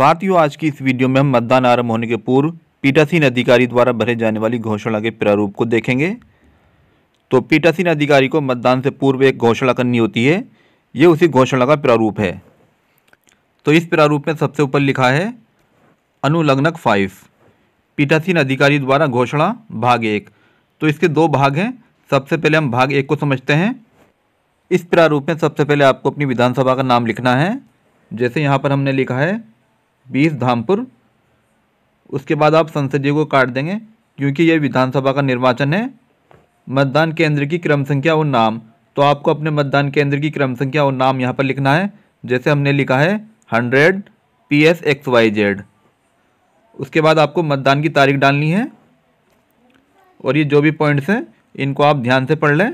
साथियों, आज की इस वीडियो में हम मतदान आरंभ होने के पूर्व पीठासीन अधिकारी द्वारा भरे जाने वाली घोषणा के प्रारूप को देखेंगे। तो पीठासीन अधिकारी को मतदान से पूर्व एक घोषणा करनी होती है, ये उसी घोषणा का प्रारूप है। तो इस प्रारूप में सबसे ऊपर लिखा है अनुलग्नक 5 पीठासीन अधिकारी द्वारा घोषणा भाग 1। तो इसके दो भाग हैं। सबसे पहले हम भाग 1 को समझते हैं। इस प्रारूप में सबसे पहले आपको अपनी विधानसभा का नाम लिखना है, जैसे यहाँ पर हमने लिखा है 20 धामपुर। उसके बाद आप संसदीय को काट देंगे, क्योंकि ये विधानसभा का निर्वाचन है। मतदान केंद्र की क्रम संख्या और नाम, तो आपको अपने मतदान केंद्र की क्रम संख्या और नाम यहाँ पर लिखना है, जैसे हमने लिखा है 100 PS XYZ। उसके बाद आपको मतदान की तारीख डालनी है, और ये जो भी पॉइंट्स हैं इनको आप ध्यान से पढ़ लें।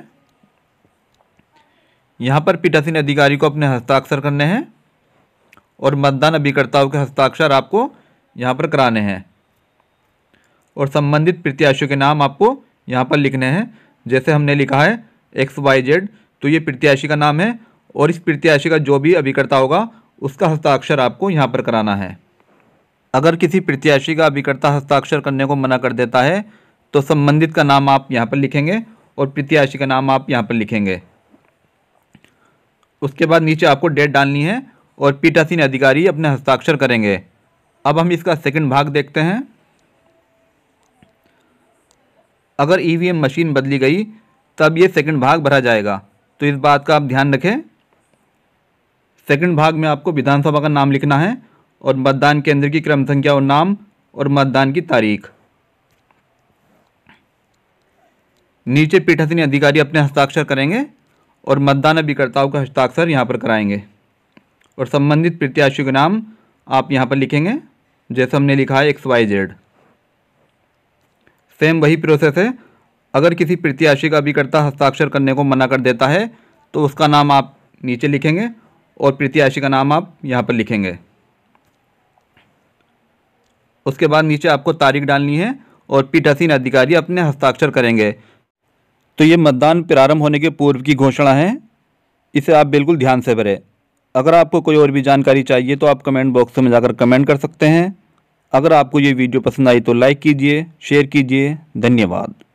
यहाँ पर पीठासीन अधिकारी को अपने हस्ताक्षर करने हैं, और मतदान अभिकर्ताओं के हस्ताक्षर आपको यहाँ पर कराने हैं, और संबंधित प्रत्याशियों के नाम आपको यहाँ पर लिखने हैं, जैसे हमने लिखा है XYZ। तो ये प्रत्याशी का नाम है, और इस प्रत्याशी का जो भी अभिकर्ता होगा उसका हस्ताक्षर आपको यहाँ पर कराना है। अगर किसी प्रत्याशी का अभिकर्ता हस्ताक्षर करने को मना कर देता है, तो संबंधित का नाम आप यहाँ पर लिखेंगे, और प्रत्याशी का नाम आप यहाँ पर लिखेंगे। उसके बाद नीचे आपको डेट डालनी है, और पीठासीन अधिकारी अपने हस्ताक्षर करेंगे। अब हम इसका सेकंड भाग देखते हैं। अगर EVM मशीन बदली गई तब ये सेकंड भाग भरा जाएगा, तो इस बात का आप ध्यान रखें। सेकंड भाग में आपको विधानसभा का नाम लिखना है, और मतदान केंद्र की क्रम संख्या और नाम, और मतदान की तारीख। नीचे पीठासीन अधिकारी अपने हस्ताक्षर करेंगे, और मतदान अभिकर्ताओं का हस्ताक्षर यहाँ पर कराएंगे, और संबंधित प्रत्याशियों के नाम आप यहाँ पर लिखेंगे, जैसे हमने लिखा है XYZ। सेम वही प्रोसेस है। अगर किसी प्रत्याशी का अभिकर्ता हस्ताक्षर करने को मना कर देता है, तो उसका नाम आप नीचे लिखेंगे, और प्रत्याशी का नाम आप यहाँ पर लिखेंगे। उसके बाद नीचे आपको तारीख डालनी है, और पीठासीन अधिकारी अपने हस्ताक्षर करेंगे। तो ये मतदान प्रारंभ होने के पूर्व की घोषणा है, इसे आप बिल्कुल ध्यान से भरें। अगर आपको कोई और भी जानकारी चाहिए तो आप कमेंट बॉक्स में जाकर कमेंट कर सकते हैं। अगर आपको ये वीडियो पसंद आई तो लाइक कीजिए, शेयर कीजिए। धन्यवाद।